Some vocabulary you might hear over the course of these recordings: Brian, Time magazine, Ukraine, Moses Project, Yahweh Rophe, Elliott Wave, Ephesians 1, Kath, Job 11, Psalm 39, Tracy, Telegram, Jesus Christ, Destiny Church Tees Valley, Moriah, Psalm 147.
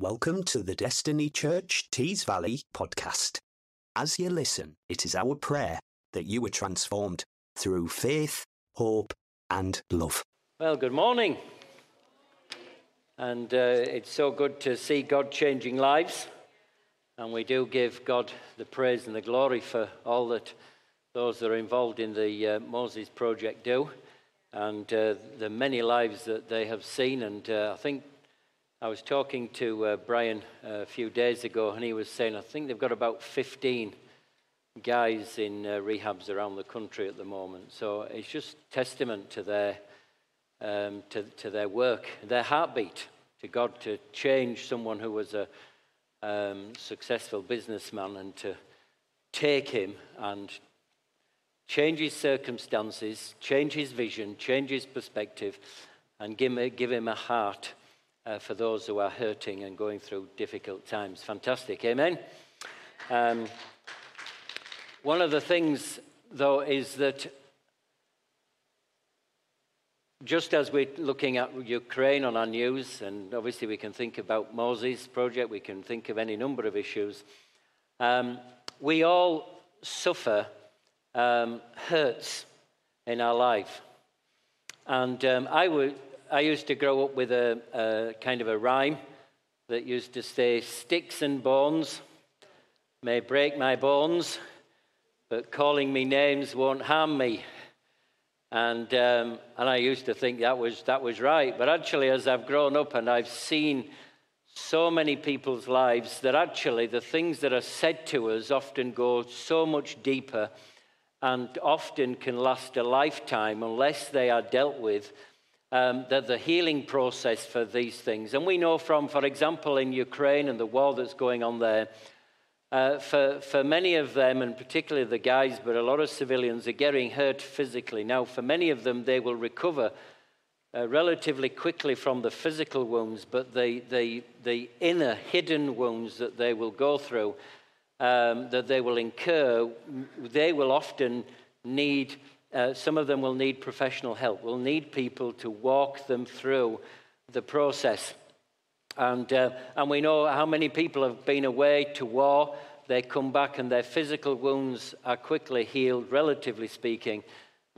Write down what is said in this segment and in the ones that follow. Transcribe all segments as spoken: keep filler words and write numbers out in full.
Welcome to the Destiny Church Tees Valley podcast. As you listen, it is our prayer that you were transformed through faith, hope, and love. Well, good morning. And uh, it's so good to see God changing lives. And we do give God the praise and the glory for all that those that are involved in the uh, Moses Project do. And uh, the many lives that they have seen. And uh, I think I was talking to uh, Brian a few days ago, and he was saying, I think they've got about fifteen guys in uh, rehabs around the country at the moment. So it's just testament to their, um, to, to their work, their heartbeat to God to change someone who was a um, successful businessman and to take him and change his circumstances, change his vision, change his perspective, and give him, give him a heart Uh, for those who are hurting and going through difficult times. Fantastic, amen? Um, one of the things, though, is that just as we're looking at Ukraine on our news, and obviously we can think about Moses Project, we can think of any number of issues, um, we all suffer um, hurts in our life. And um, I would... I used to grow up with a, a kind of a rhyme that used to say, sticks and bones may break my bones, but calling me names won't harm me. And, um, and I used to think that was, that was right. But actually, as I've grown up and I've seen so many people's lives, that actually the things that are said to us often go so much deeper and often can last a lifetime unless they are dealt with. Um, the, the healing process for these things. And we know from, for example, in Ukraine and the war that's going on there, uh, for, for many of them, and particularly the guys, but a lot of civilians are getting hurt physically. Now, for many of them, they will recover uh, relatively quickly from the physical wounds, but the, the, the inner hidden wounds that they will go through, um, that they will incur, they will often need... Uh, some of them will need professional help. We'll need people to walk them through the process. And, uh, and we know how many people have been away to war. They come back and their physical wounds are quickly healed, relatively speaking.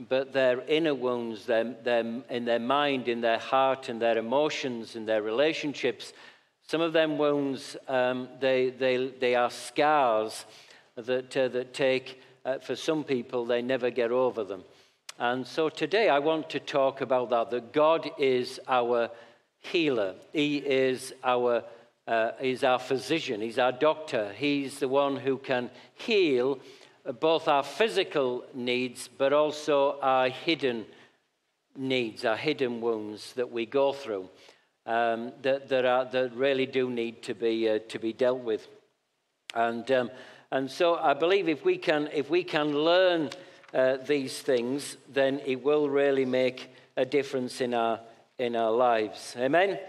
But their inner wounds, their, their, in their mind, in their heart, in their emotions, in their relationships, some of them wounds, um, they, they, they are scars that, uh, that take... Uh, for some people, they never get over them. And so today I want to talk about that, that God is our healer. He is our, uh, he's our physician. He's our doctor. He's the one who can heal both our physical needs, but also our hidden needs, our hidden wounds that we go through um, that, that, are, that really do need to be, uh, to be dealt with. And... Um, And so I believe if we can, if we can learn uh, these things, then it will really make a difference in our, in our lives. Amen?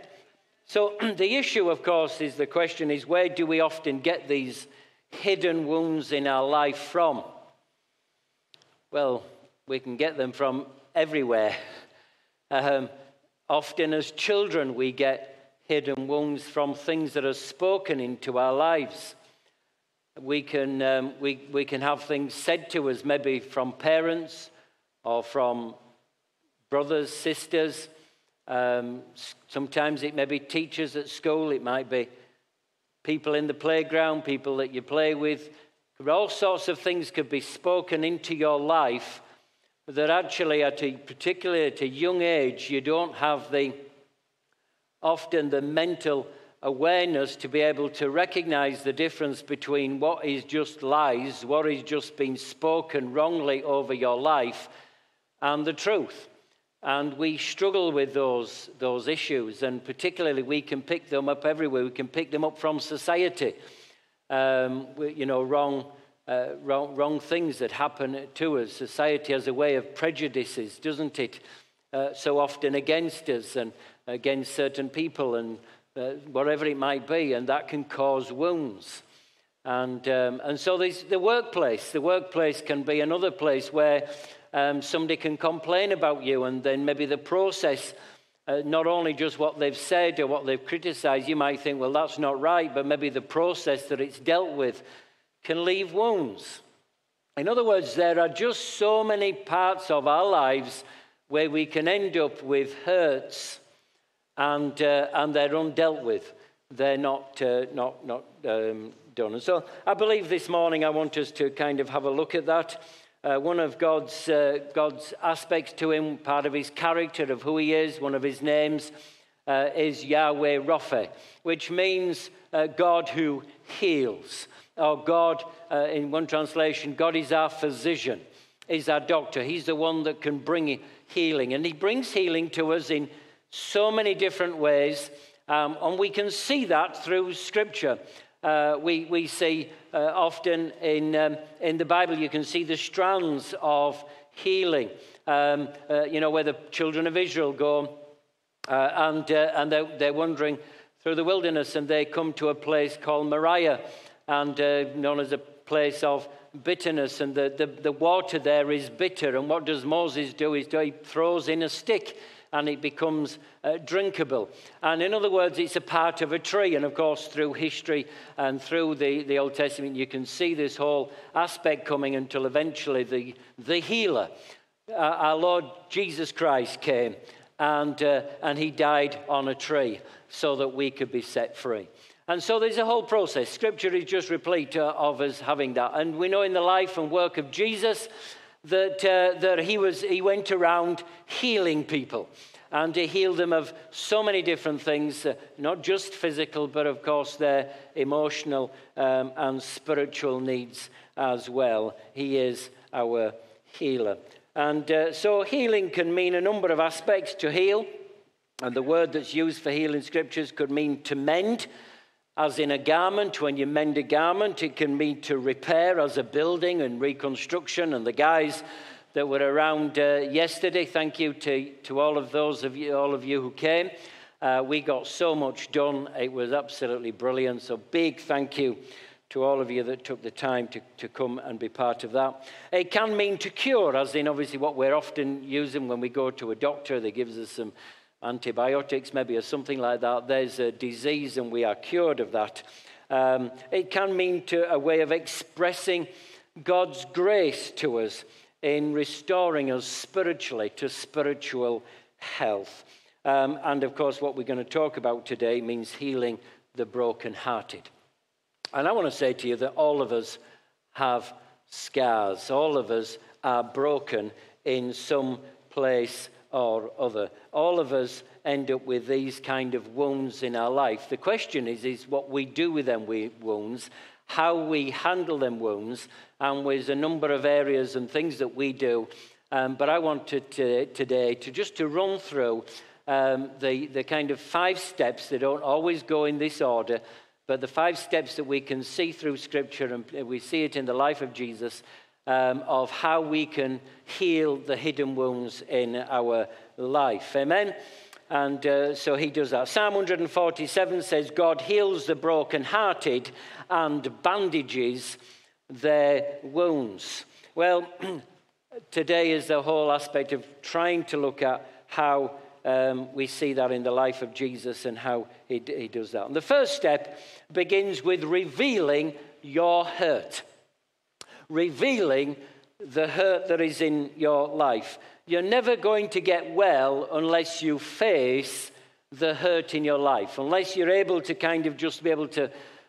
So the issue, of course, is the question is, where do we often get these hidden wounds in our life from? Well, we can get them from everywhere. Um, often as children, we get hidden wounds from things that are spoken into our lives. We can, um, we, we can have things said to us, maybe from parents or from brothers, sisters. Um, sometimes it may be teachers at school. It might be people in the playground, people that you play with. All sorts of things could be spoken into your life that actually, at a, particularly at a young age, you don't have the often the mental awareness to be able to recognize the difference between what is just lies, what is just being spoken wrongly over your life, and the truth. And we struggle with those, those issues, and particularly we can pick them up everywhere. We can pick them up from society. Um, you know, wrong, uh, wrong, wrong things that happen to us. Society has a way of prejudices, doesn't it? Uh, so often against us and against certain people and Uh, whatever it might be, and that can cause wounds. And um, and so there's the workplace. The workplace can be another place where um, somebody can complain about you, and then maybe the process uh, not only just what they've said or what they've criticized, you might think, well, that's not right, but maybe the process that it's dealt with can leave wounds. In other words, there are just so many parts of our lives where we can end up with hurts and, uh, and they're undealt with. They're not, uh, not, not um, done. And so I believe this morning I want us to kind of have a look at that. Uh, one of God's, uh, God's aspects to him, part of his character, of who he is, one of his names uh, is Yahweh Rophe, which means uh, God who heals. Or God, uh, in one translation, God is our physician, is our doctor. He's the one that can bring healing. And he brings healing to us in so many different ways. Um, and we can see that through Scripture. Uh, we, we see uh, often in, um, in the Bible, you can see the strands of healing. Um, uh, you know, where the children of Israel go uh, and, uh, and they're, they're wandering through the wilderness and they come to a place called Moriah, and uh, known as a place of bitterness, and the, the, the water there is bitter, and what does Moses do is he throws in a stick, and it becomes uh, drinkable. And in other words, it's a part of a tree, and of course, through history and through the, the Old Testament, you can see this whole aspect coming until eventually the, the healer, uh, our Lord Jesus Christ, came, and, uh, and he died on a tree so that we could be set free. And so there's a whole process. Scripture is just replete uh, of us having that. And we know in the life and work of Jesus that, uh, that he, was, he went around healing people. And he healed them of so many different things, uh, not just physical, but of course their emotional um, and spiritual needs as well. He is our healer. And uh, so healing can mean a number of aspects to heal. And the word that's used for healing scriptures could mean to mend. As in a garment, when you mend a garment, it can mean to repair as a building and reconstruction. And the guys that were around uh, yesterday, thank you to, to all of those of you, all of you who came. Uh, we got so much done. It was absolutely brilliant. So big thank you to all of you that took the time to, to come and be part of that. It can mean to cure, as in obviously what we're often using when we go to a doctor. They give us some antibiotics, maybe, or something like that. There's a disease and we are cured of that. Um, it can mean to a way of expressing God's grace to us in restoring us spiritually to spiritual health. Um, and, of course, what we're going to talk about today means healing the brokenhearted. And I want to say to you that all of us have scars. All of us are broken in some place or other. All of us end up with these kind of wounds in our life. The question is, is what we do with them wounds, how we handle them wounds, and there's a number of areas and things that we do. Um, but I wanted to, today to just to run through um, the, the kind of five steps. They don't always go in this order, but the five steps that we can see through Scripture, and we see it in the life of Jesus, Um, of how we can heal the hidden wounds in our life. Amen? And uh, so he does that. Psalm one forty-seven says, God heals the brokenhearted and bandages their wounds. Well, today is the whole aspect of trying to look at how um, we see that in the life of Jesus and how he, he does that. And the first step begins with revealing your hurt. Revealing the hurt that is in your life. You're never going to get well unless you face the hurt in your life, unless you're able to kind of just be able to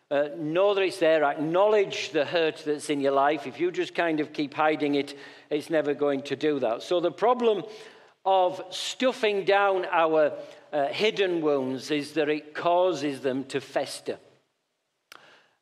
uh, know that it's there, acknowledge the hurt that's in your life. If you just kind of keep hiding it, it's never going to do that. So the problem of stuffing down our uh, hidden wounds is that it causes them to fester.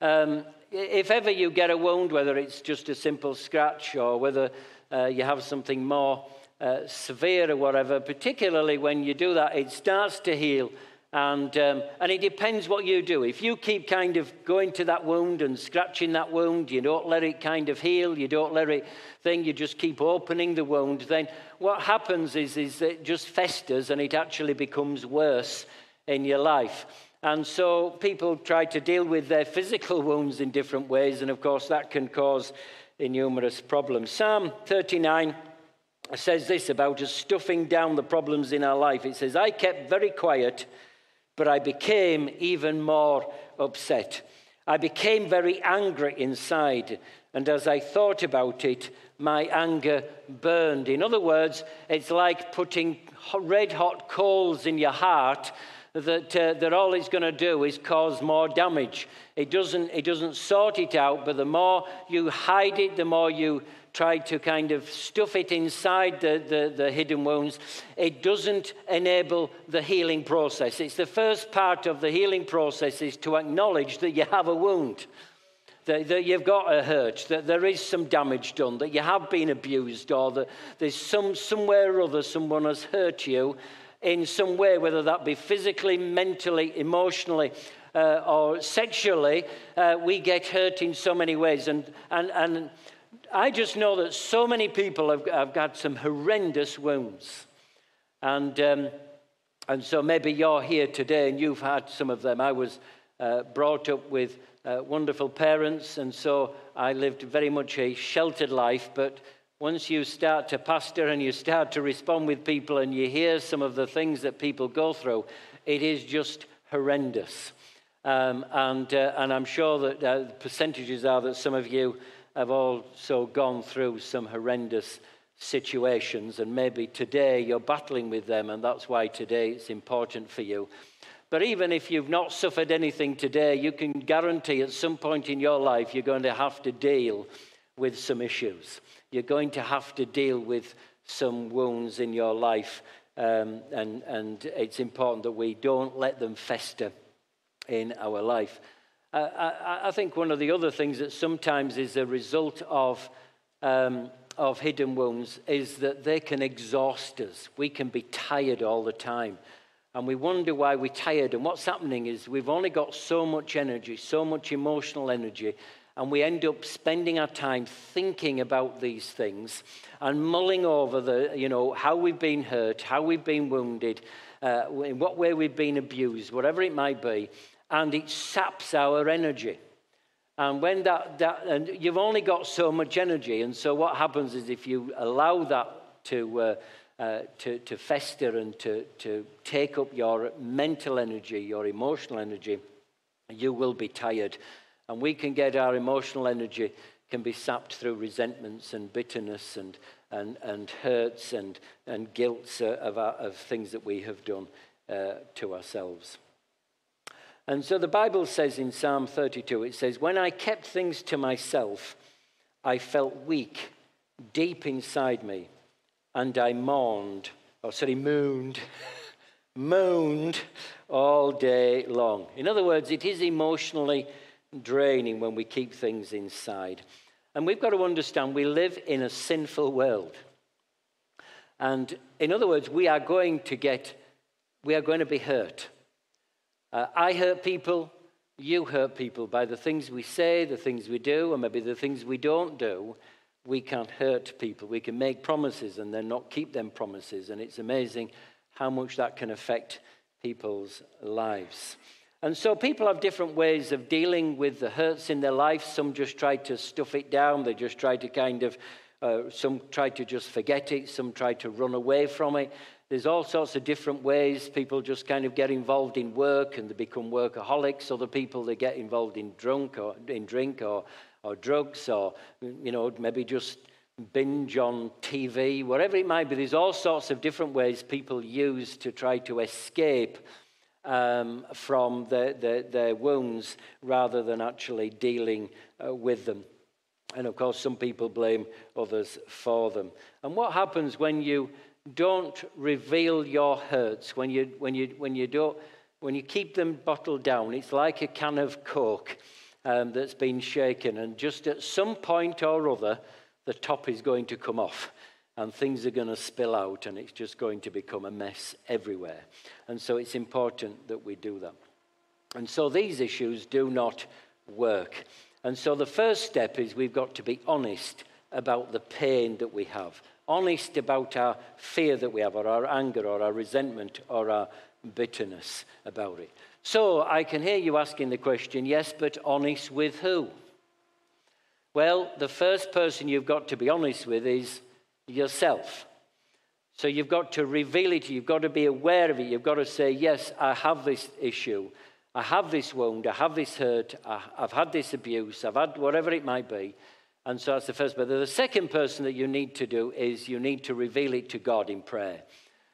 Um, If ever you get a wound, whether it's just a simple scratch or whether uh, you have something more uh, severe or whatever, particularly when you do that, it starts to heal. And, um, and it depends what you do. If you keep kind of going to that wound and scratching that wound, you don't let it kind of heal, you don't let it thing, you just keep opening the wound, then what happens is, is it just festers and it actually becomes worse in your life. And so people try to deal with their physical wounds in different ways, and of course that can cause numerous problems. Psalm thirty-nine says this about us stuffing down the problems in our life. It says, I kept very quiet, but I became even more upset. I became very angry inside, and as I thought about it, my anger burned. In other words, it's like putting red-hot coals in your heart that, uh, that all it's going to do is cause more damage. It doesn't, it doesn't sort it out, but the more you hide it, the more you try to kind of stuff it inside the, the, the hidden wounds, it doesn't enable the healing process. It's the first part of the healing process is to acknowledge that you have a wound, that, that you've got a hurt, that there is some damage done, that you have been abused, or that there's some somewhere or other someone has hurt you in some way, whether that be physically, mentally, emotionally, uh, or sexually. Uh, we get hurt in so many ways, and and and... I just know that so many people have, have got some horrendous wounds. And um, and so maybe you're here today and you've had some of them. I was uh, brought up with uh, wonderful parents, and so I lived very much a sheltered life. But once you start to pastor and you start to respond with people and you hear some of the things that people go through, it is just horrendous. Um, and, uh, and I'm sure that uh, the percentages are that some of you have also gone through some horrendous situations, and maybe today you're battling with them, and that's why today it's important for you. But even if you've not suffered anything today, you can guarantee at some point in your life you're going to have to deal with some issues. You're going to have to deal with some wounds in your life, um, and, and it's important that we don't let them fester in our life. I, I think one of the other things that sometimes is a result of, um, of hidden wounds is that they can exhaust us. We can be tired all the time, and we wonder why we're tired. And what's happening is we've only got so much energy, so much emotional energy, and we end up spending our time thinking about these things and mulling over the, you know, how we've been hurt, how we've been wounded, uh, in what way we've been abused, whatever it might be. And it saps our energy. And when that, that, and you've only got so much energy. And so what happens is if you allow that to, uh, uh, to, to fester and to, to take up your mental energy, your emotional energy, you will be tired. And we can get our emotional energy can be sapped through resentments and bitterness and, and, and hurts and, and guilt of, our, of things that we have done uh, to ourselves. And so the Bible says in Psalm thirty-two, it says, when I kept things to myself, I felt weak deep inside me, and I mourned, or sorry, moaned, moaned all day long. In other words, it is emotionally draining when we keep things inside. And we've got to understand we live in a sinful world. And in other words, we are going to get, we are going to be hurt. Uh, I hurt people, you hurt people. By the things we say, the things we do, and maybe the things we don't do, we can hurt people. We can make promises and then not keep them promises. And it's amazing how much that can affect people's lives. And so people have different ways of dealing with the hurts in their life. Some just try to stuff it down. They just try to kind of, uh, some try to just forget it. Some try to run away from it. There's all sorts of different ways. People just kind of get involved in work and they become workaholics. Other people, they get involved in drunk or in drink or, or drugs, or, you know, maybe just binge on T V, whatever it might be. There's all sorts of different ways people use to try to escape um, from their, their, their wounds rather than actually dealing uh, with them. And, of course, some people blame others for them. And what happens when you don't reveal your hurts, when you when you when you don't when you keep them bottled down? It's like a can of Coke um, that's been shaken, and just at some point or other, the top is going to come off, and things are going to spill out, and it's just going to become a mess everywhere. And so it's important that we do that. And so these issues do not work. And so the first step is we've got to be honest about the pain that we have. Honest about our fear that we have, or our anger, or our resentment, or our bitterness about it. So I can hear you asking the question, yes, but honest with who? Well, the first person you've got to be honest with is yourself. So you've got to reveal it. You've got to be aware of it. You've got to say, yes, I have this issue. I have this wound. I have this hurt. I, I've had this abuse. I've had whatever it might be. And so that's the first person. The second person that you need to do is you need to reveal it to God in prayer.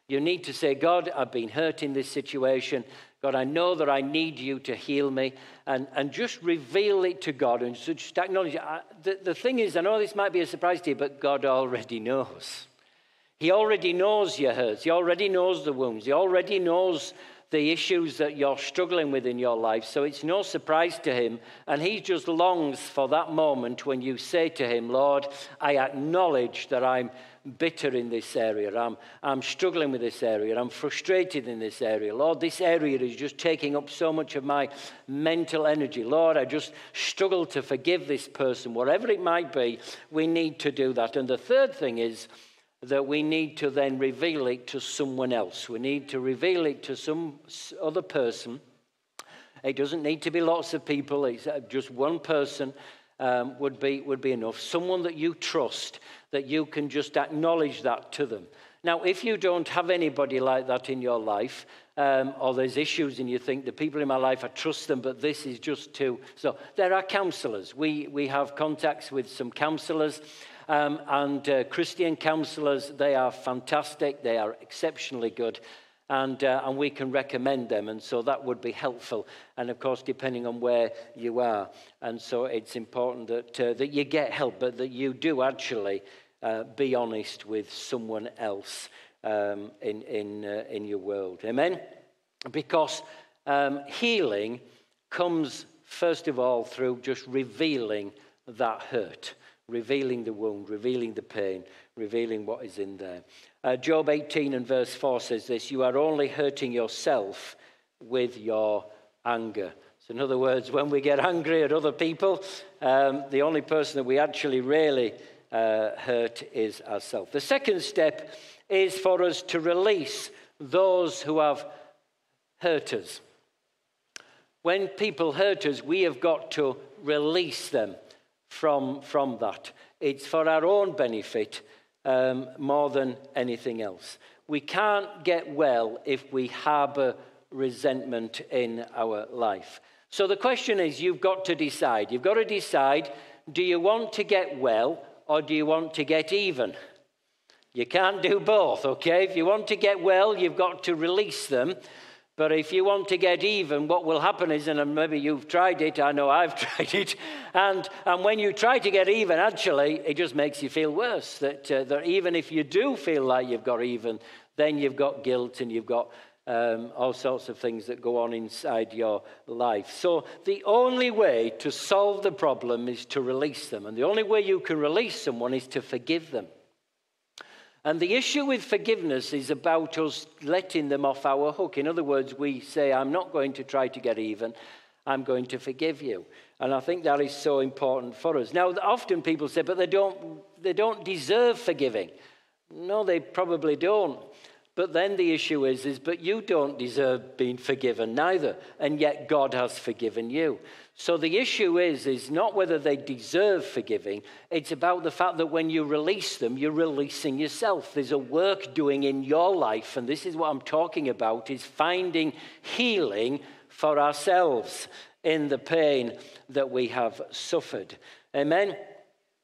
You need to say, God, I've been hurt in this situation. God, I know that I need you to heal me. And, and just reveal it to God and just acknowledge it. I, the, the thing is, I know this might be a surprise to you, but God already knows. He already knows your hurts. He already knows the wounds. He already knows the issues that you're struggling with in your life. So it's no surprise to him. And he just longs for that moment when you say to him, Lord, I acknowledge that I'm bitter in this area. I'm, I'm struggling with this area. I'm frustrated in this area. Lord, this area is just taking up so much of my mental energy. Lord, I just struggle to forgive this person. Whatever it might be, we need to do that. And the third thing is that we need to then reveal it to someone else. We need to reveal it to some other person. It doesn't need to be lots of people. It's just one person. Um, would be would be enough. Someone that you trust, that you can just acknowledge that to them. Now, if you don't have anybody like that in your life, um, or there's issues and you think, the people in my life, I trust them, but this is just too... So there are counsellors. We, we have contacts with some counsellors, um, and uh, Christian counsellors. They are fantastic. They are exceptionally good. And, uh, and we can recommend them, and so that would be helpful. And, of course, depending on where you are. And so it's important that, uh, that you get help, but that you do actually uh, be honest with someone else um, in, in, uh, in your world. Amen? Because um, healing comes, first of all, through just revealing that hurt, revealing the wound, revealing the pain, revealing what is in there. Uh, Job eighteen and verse four says this, you are only hurting yourself with your anger. So in other words, when we get angry at other people, um, the only person that we actually really uh, hurt is ourselves. The second step is for us to release those who have hurt us. When people hurt us, we have got to release them from, from that. It's for our own benefit. Um, more than anything else. We can't get well if we harbour resentment in our life. So the question is, you've got to decide. You've got to decide, do you want to get well or do you want to get even? You can't do both, okay? If you want to get well, you've got to release them. But if you want to get even, what will happen is, and maybe you've tried it, I know I've tried it, and, and when you try to get even, actually, it just makes you feel worse. That, uh, that even if you do feel like you've got even, then you've got guilt and you've got um, all sorts of things that go on inside your life. So the only way to solve the problem is to release them. And the only way you can release someone is to forgive them. And the issue with forgiveness is about us letting them off our hook. In other words, we say, I'm not going to try to get even. I'm going to forgive you. And I think that is so important for us. Now, often people say, but they don't, they don't deserve forgiving. No, they probably don't. But then the issue is, is, but you don't deserve being forgiven neither. And yet God has forgiven you. So the issue is, is not whether they deserve forgiving. It's about the fact that when you release them, you're releasing yourself. There's a work doing in your life. And this is what I'm talking about, is finding healing for ourselves in the pain that we have suffered. Amen?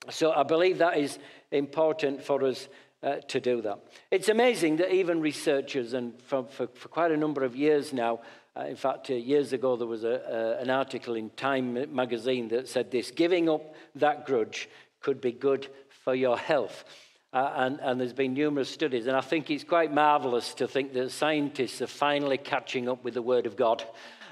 So I believe that is important for us uh, to do that. It's amazing that even researchers, and for, for, for quite a number of years now, Uh, in fact, uh, years ago, there was a, uh, an article in Time magazine that said this, giving up that grudge could be good for your health. Uh, and, and there's been numerous studies. And I think it's quite marvellous to think that scientists are finally catching up with the Word of God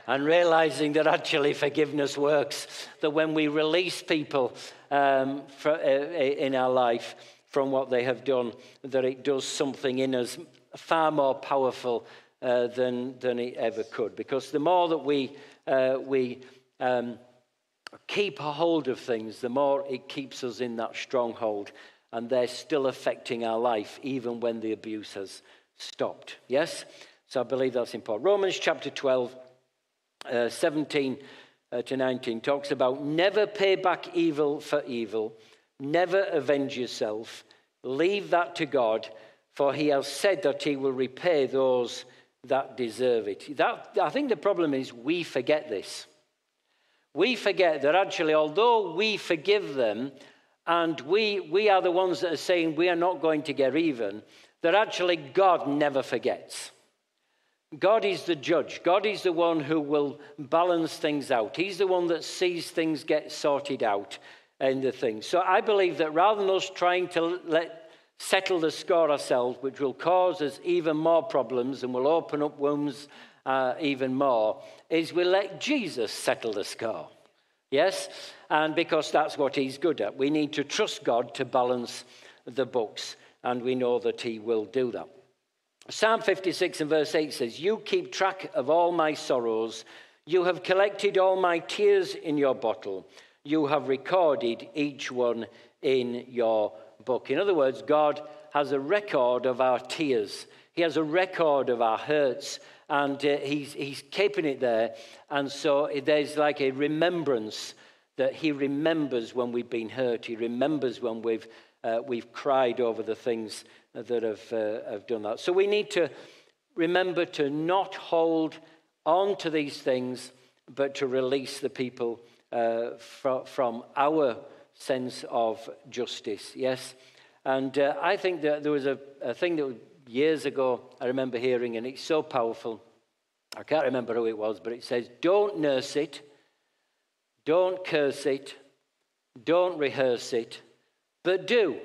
and realising that actually forgiveness works, that when we release people um, for, uh, in our life from what they have done, that it does something in us far more powerful Uh, than, than it ever could. Because the more that we, uh, we um, keep a hold of things, the more it keeps us in that stronghold, and they're still affecting our life, even when the abuse has stopped. Yes? So I believe that's important. Romans chapter twelve, uh, seventeen to nineteen, talks about never pay back evil for evil, never avenge yourself, leave that to God, for he has said that he will repay those that deserve it. That, I think the problem is we forget this. We forget that actually, although we forgive them, and we, we are the ones that are saying we are not going to get even, that actually God never forgets. God is the judge. God is the one who will balance things out. He's the one that sees things get sorted out and the things. So I believe that rather than us trying to let settle the score ourselves, which will cause us even more problems and will open up wounds uh, even more, is we let Jesus settle the score. Yes? And because that's what he's good at. We need to trust God to balance the books, and we know that he will do that. Psalm fifty-six and verse eight says, "You keep track of all my sorrows. You have collected all my tears in your bottle. You have recorded each one in your book." In other words, God has a record of our tears. He has a record of our hurts, and uh, he's, he's keeping it there. And so there's like a remembrance that he remembers when we've been hurt. He remembers when we've, uh, we've cried over the things that have, uh, have done that. So we need to remember to not hold on to these things, but to release the people uh, fr from our sense of justice. Yes? And uh, I think that there was a, a thing that was years ago I remember hearing, and it's so powerful. I can't remember who it was, but it says, "Don't nurse it. Don't curse it, don't rehearse it, but do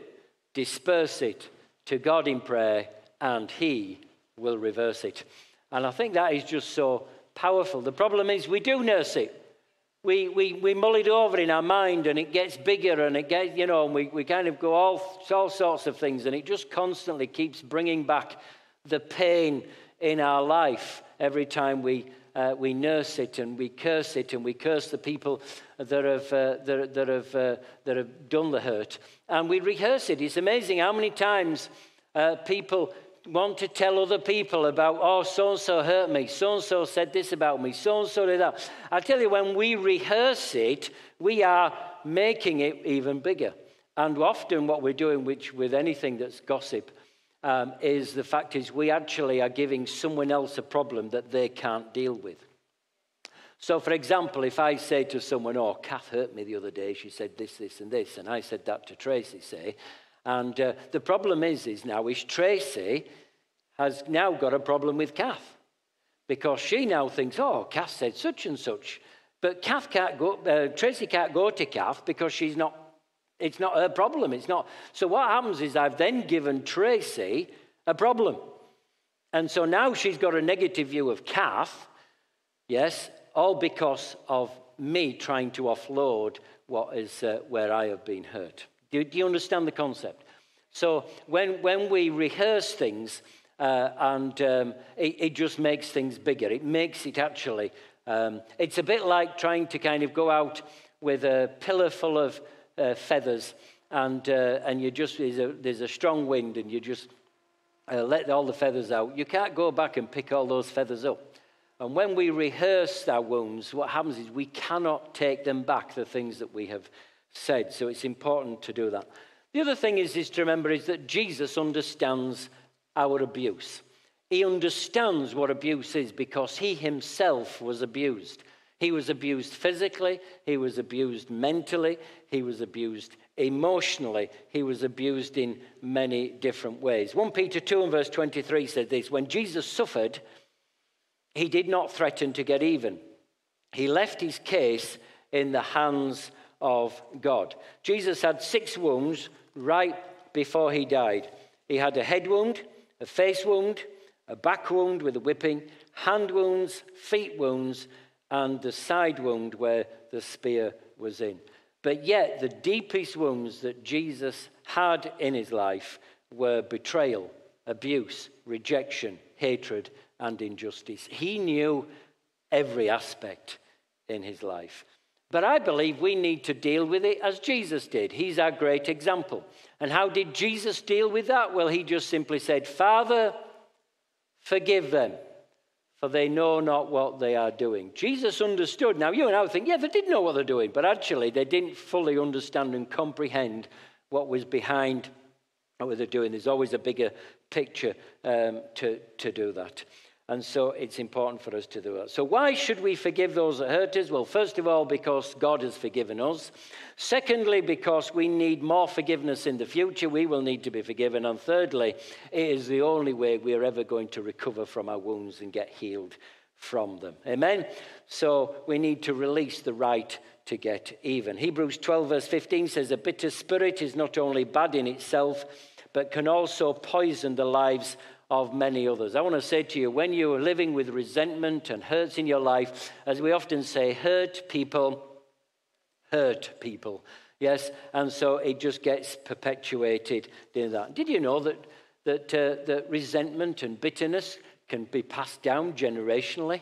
disperse it to God in prayer, and he will reverse it." And I think that is just so powerful. The problem is we do nurse it. We, we, we mull it over in our mind, and it gets bigger, and it gets, you know, and we, we kind of go all, all sorts of things, and it just constantly keeps bringing back the pain in our life every time we Uh, we nurse it, and we curse it, and we curse the people that have, uh, that, that, have, uh, that have done the hurt. And we rehearse it. It's amazing how many times uh, people want to tell other people about, "Oh, so-and-so hurt me, so-and-so said this about me, so-and-so did that." I tell you, when we rehearse it, we are making it even bigger. And often what we're doing, which with anything that's gossip, Um, is the fact is we actually are giving someone else a problem that they can't deal with. So, for example, if I say to someone, "Oh, Kath hurt me the other day. She said this, this, and this," and I said that to Tracy, say, and uh, the problem is, is now is Tracy has now got a problem with Kath, because she now thinks, "Oh, Kath said such and such," but Kath can't go, uh, Tracy can't go to Kath because she's not. It's not her problem. It's not. So what happens is I've then given Tracy a problem. And so now she's got a negative view of Kath, yes, all because of me trying to offload what is uh, where I have been hurt. Do, do you understand the concept? So when, when we rehearse things, uh, and um, it, it just makes things bigger. It makes it actually, um, it's a bit like trying to kind of go out with a pillar full of Uh, feathers, and uh, and you just there's a, there's a strong wind, and you just uh, let all the feathers out. You can't go back and pick all those feathers up. And when we rehearse our wounds, what happens is we cannot take them back, the things that we have said. So it's important to do that. The other thing is is to remember is that Jesus understands our abuse. He understands what abuse is, because he himself was abused. He was abused physically, he was abused mentally, he was abused emotionally, he was abused in many different ways. First Peter two and verse twenty-three said this, "When Jesus suffered, he did not threaten to get even. He left his case in the hands of God." Jesus had six wounds right before he died. He had a head wound, a face wound, a back wound with a whipping, hand wounds, feet wounds, and the side wound where the spear was in. But yet the deepest wounds that Jesus had in his life were betrayal, abuse, rejection, hatred, and injustice. He knew every aspect in his life. But I believe we need to deal with it as Jesus did. He's our great example. And how did Jesus deal with that? Well, he just simply said, "Father, forgive them, for they know not what they are doing." Jesus understood. Now, you and I would think, yeah, they did know what they're doing, but actually they didn't fully understand and comprehend what was behind what they're doing. There's always a bigger picture um, to, to do that. And so it's important for us to do that. So why should we forgive those that hurt us? Well, first of all, because God has forgiven us. Secondly, because we need more forgiveness in the future. We will need to be forgiven. And thirdly, it is the only way we are ever going to recover from our wounds and get healed from them. Amen? So we need to release the right to get even. Hebrews twelve verse fifteen says, a bitter spirit is not only bad in itself, but can also poison the lives of many others. I want to say to you, when you are living with resentment and hurts in your life, as we often say, hurt people, hurt people. Yes, and so it just gets perpetuated in that. Did you know that, that, uh, that resentment and bitterness can be passed down generationally?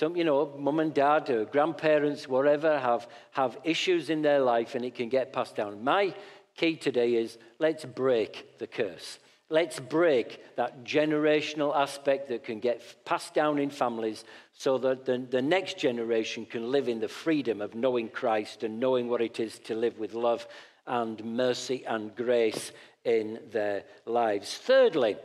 Some, you know, mum and dad or grandparents, whatever, have, have issues in their life and it can get passed down. My key today is let's break the curse. Let's break that generational aspect that can get passed down in families so that the, the next generation can live in the freedom of knowing Christ and knowing what it is to live with love and mercy and grace in their lives. Thirdly,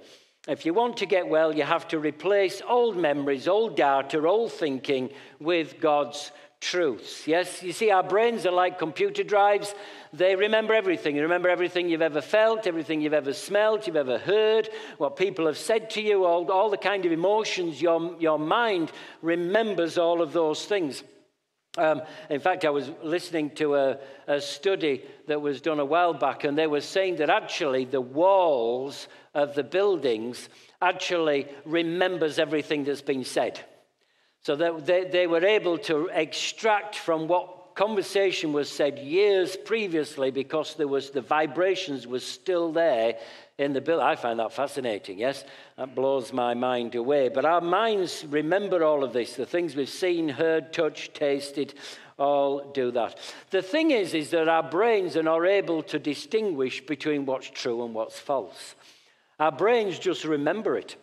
if you want to get well, you have to replace old memories, old data, old thinking with God's truths. Yes, you see, our brains are like computer drives. They remember everything. You remember everything you've ever felt, everything you've ever smelled, you've ever heard, what people have said to you, all, all the kind of emotions. Your, your mind remembers all of those things. Um, in fact, I was listening to a, a study that was done a while back, and they were saying that actually the walls of the buildings actually remembers everything that's been said. So that they, they were able to extract from what conversation was said years previously because there was the vibrations were still there in the building. I find that fascinating, yes? That blows my mind away. But our minds remember all of this. The things we've seen, heard, touched, tasted, all do that. The thing is, is that our brains are not able to distinguish between what's true and what's false. Our brains just remember it.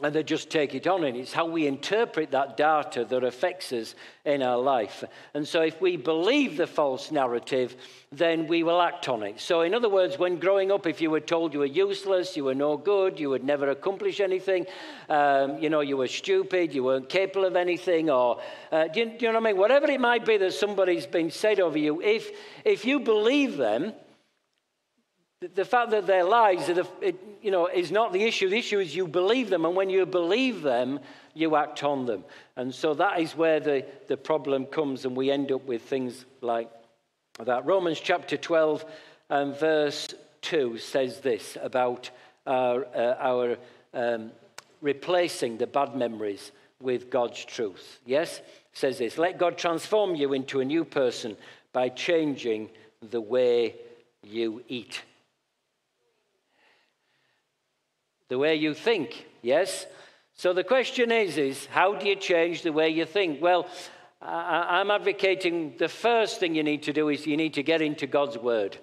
And they just take it on, and it's how we interpret that data that affects us in our life. And so if we believe the false narrative, then we will act on it. So in other words, when growing up, if you were told you were useless, you were no good, you would never accomplish anything, um, you know, you were stupid, you weren't capable of anything, or, uh, do, you, do you know what I mean? Whatever it might be that somebody's been said over you, if, if you believe them, the fact that they're lies, you know, is not the issue. The issue is you believe them, and when you believe them, you act on them. And so that is where the, the problem comes, and we end up with things like that. Romans chapter twelve and verse two says this about our, uh, our um, replacing the bad memories with God's truth. Yes? It says this, let God transform you into a new person by changing the way you eat. The way you think, yes? So the question is, is how do you change the way you think? Well, I, I'm advocating the first thing you need to do is you need to get into God's word.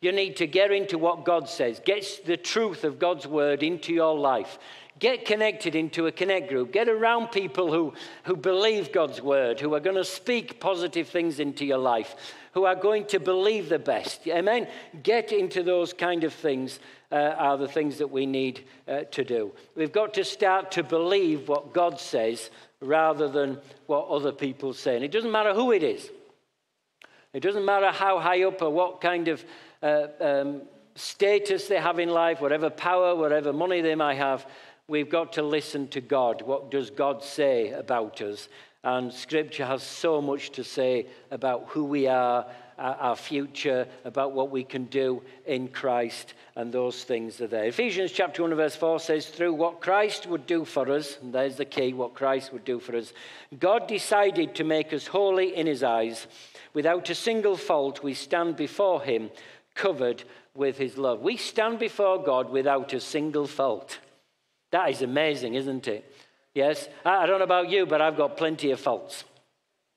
You need to get into what God says. Get the truth of God's word into your life. Get connected into a connect group. Get around people who, who believe God's word, who are going to speak positive things into your life, who are going to believe the best. Amen? Get into those kind of things uh, are the things that we need uh, to do. We've got to start to believe what God says rather than what other people say. And it doesn't matter who it is. It doesn't matter how high up or what kind of uh, um, status they have in life, whatever power, whatever money they might have. We've got to listen to God. What does God say about us? And Scripture has so much to say about who we are, our future, about what we can do in Christ, and those things are there. Ephesians chapter one, verse four says, through what Christ would do for us, and there's the key, what Christ would do for us, God decided to make us holy in his eyes. Without a single fault, we stand before him, covered with his love. We stand before God without a single fault. That is amazing, isn't it? Yes? I don't know about you, but I've got plenty of faults.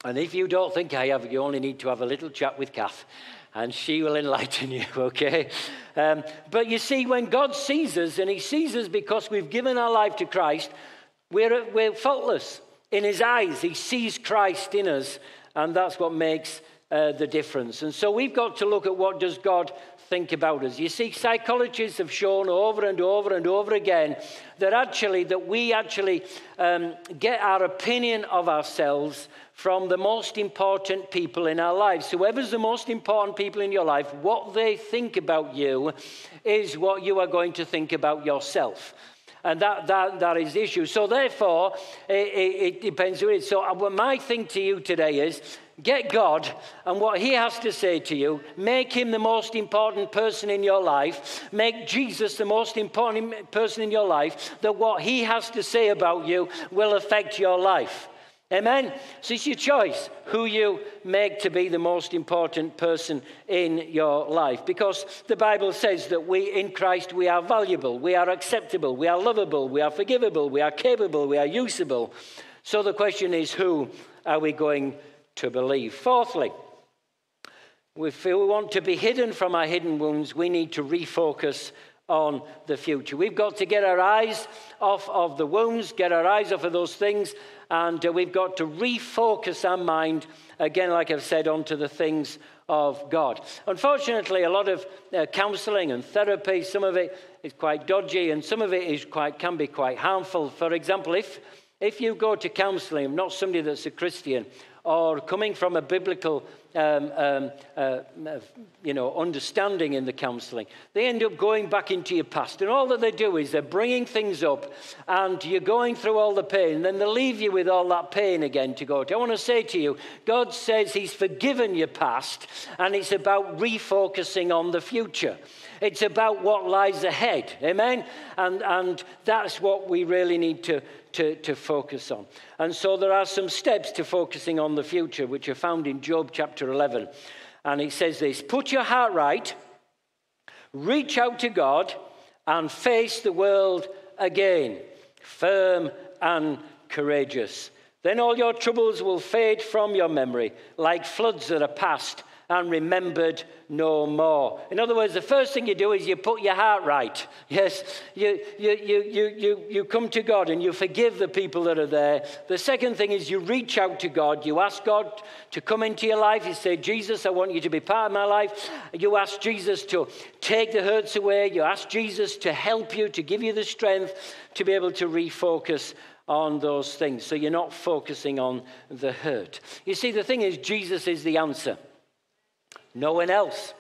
And if you don't think I have, you only need to have a little chat with Kath, and she will enlighten you, okay? Um, but you see, when God sees us, and he sees us because we've given our life to Christ, we're, we're faultless in his eyes. He sees Christ in us, and that's what makes uh, the difference. And so we've got to look at what does God think about us. You see, psychologists have shown over and over and over again that actually, that we actually um, get our opinion of ourselves from the most important people in our lives. Whoever's the most important people in your life, what they think about you is what you are going to think about yourself. And that, that, that is the issue. So therefore, it, it depends who it is. So my thing to you today is, get God and what he has to say to you. Make him the most important person in your life. Make Jesus the most important person in your life, that what he has to say about you will affect your life. Amen? So it's your choice who you make to be the most important person in your life. Because the Bible says that we, in Christ, we are valuable, we are acceptable, we are lovable, we are forgivable, we are capable, we are usable. So the question is, who are we going to believe? Fourthly, if we want to be hidden from our hidden wounds, we need to refocus on the future. We've got to get our eyes off of the wounds, get our eyes off of those things, and uh, we've got to refocus our mind, again, like I've said, onto the things of God. Unfortunately, a lot of uh, counseling and therapy, some of it is quite dodgy, and some of it is quite, can be quite harmful. For example, if, if you go to counseling, not somebody that's a Christian, or coming from a biblical, um, um, uh, you know, understanding in the counseling, they end up going back into your past. And all that they do is they're bringing things up, and you're going through all the pain, and then they leave you with all that pain again to go to. I want to say to you, God says he's forgiven your past, and it's about refocusing on the future. It's about what lies ahead, amen? And, and that's what we really need to, to, to focus on. And so there are some steps to focusing on the future, which are found in Job chapter eleven. And it says this: put your heart right, reach out to God, and face the world again, firm and courageous. Then all your troubles will fade from your memory, like floods that are past and remembered no more. In other words, the first thing you do is you put your heart right. Yes, you, you, you, you, you, you come to God and you forgive the people that are there. The second thing is you reach out to God. You ask God to come into your life. You say, Jesus, I want you to be part of my life. You ask Jesus to take the hurts away. You ask Jesus to help you, to give you the strength to be able to refocus on those things. So you're not focusing on the hurt. You see, the thing is, Jesus is the answer. No one else,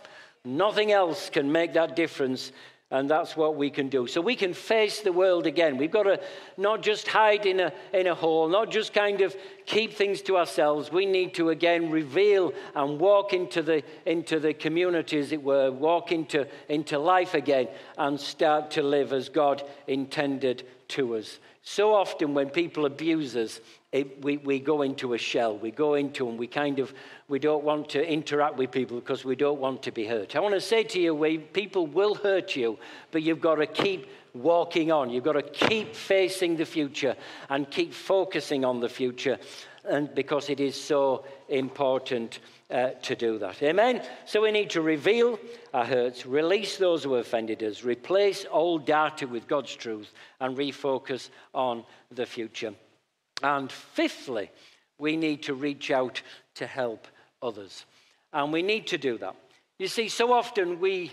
nothing else can make that difference, and that's what we can do. So we can face the world again. We've got to not just hide in a, in a hole, not just kind of keep things to ourselves. We need to, again, reveal and walk into the, into the community, as it were, walk into, into life again and start to live as God intended to us. So often when people abuse us, It, we, we go into a shell. We go into and we kind of, we don't want to interact with people because we don't want to be hurt. I want to say to you, we, people will hurt you, but you've got to keep walking on. You've got to keep facing the future and keep focusing on the future, and because it is so important uh, to do that. Amen? So we need to reveal our hurts, release those who offended us, replace old data with God's truth, and refocus on the future. And fifthly, we need to reach out to help others. And we need to do that. You see, so often we,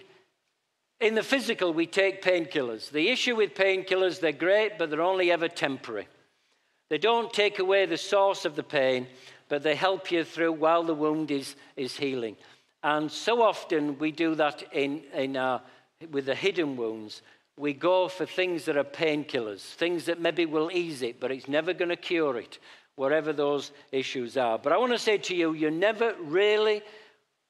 in the physical, we take painkillers. The issue with painkillers, they're great, but they're only ever temporary. They don't take away the source of the pain, but they help you through while the wound is, is healing. And so often we do that in, in our, with the hidden wounds. We go for things that are painkillers, things that maybe will ease it, but it's never going to cure it, wherever those issues are. But I want to say to you, you're never really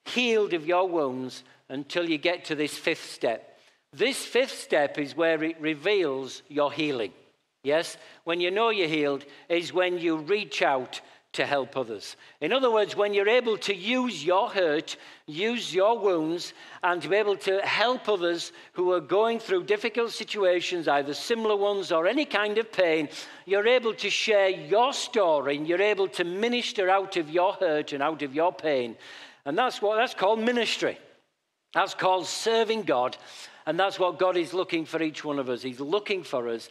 healed of your wounds until you get to this fifth step. This fifth step is where it reveals your healing. Yes? When you know you're healed is when you reach out to help others. In other words, when you're able to use your hurt, use your wounds, and to be able to help others who are going through difficult situations, either similar ones or any kind of pain, you're able to share your story, and you're able to minister out of your hurt and out of your pain. And that's what that's called ministry. That's called serving God. And that's what God is looking for each one of us. He's looking for us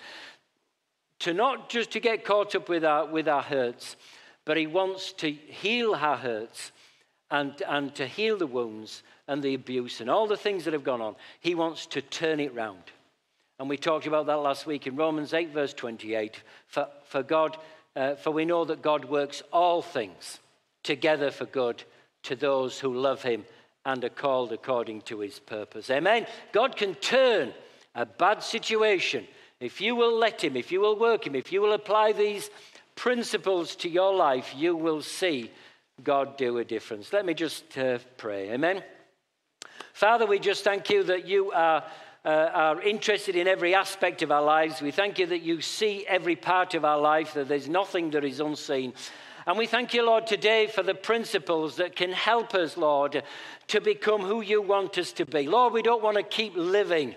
to not just to get caught up with our, with our hurts, but he wants to heal our hurts and, and to heal the wounds and the abuse and all the things that have gone on. He wants to turn it round. And we talked about that last week in Romans eight, verse twenty-eight. For, for, God, uh, for we know that God works all things together for good to those who love him and are called according to his purpose. Amen. God can turn a bad situation if you will let him, if you will work him, if you will apply these principles to your life, you will see God do a difference. Let me just uh, pray. Amen. Father, we just thank you that you are, uh, are interested in every aspect of our lives. We thank you that you see every part of our life, that there's nothing that is unseen. And we thank you, Lord, today for the principles that can help us, Lord, to become who you want us to be. Lord, we don't want to keep living,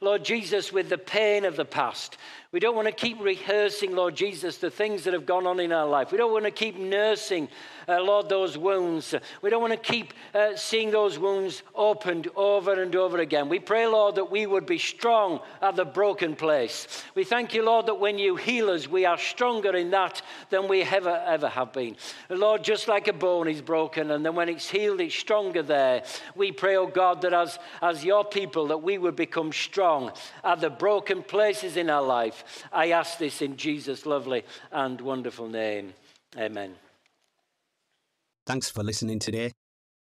Lord Jesus, with the pain of the past. We don't want to keep rehearsing, Lord Jesus, the things that have gone on in our life. We don't want to keep nursing, uh, Lord, those wounds. We don't want to keep uh, seeing those wounds opened over and over again. We pray, Lord, that we would be strong at the broken place. We thank you, Lord, that when you heal us, we are stronger in that than we ever, ever have been. Lord, just like a bone is broken, and then when it's healed, it's stronger there. We pray, oh God, that as, as your people, that we would become strong at the broken places in our life. I ask this in Jesus' lovely and wonderful name. Amen. Thanks for listening today.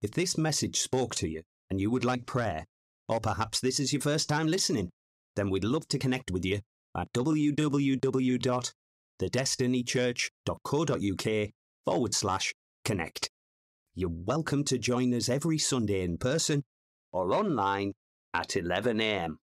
If this message spoke to you and you would like prayer, or perhaps this is your first time listening, then we'd love to connect with you at www.thedestinychurch.co.uk forward slash connect. You're welcome to join us every Sunday in person or online at eleven a m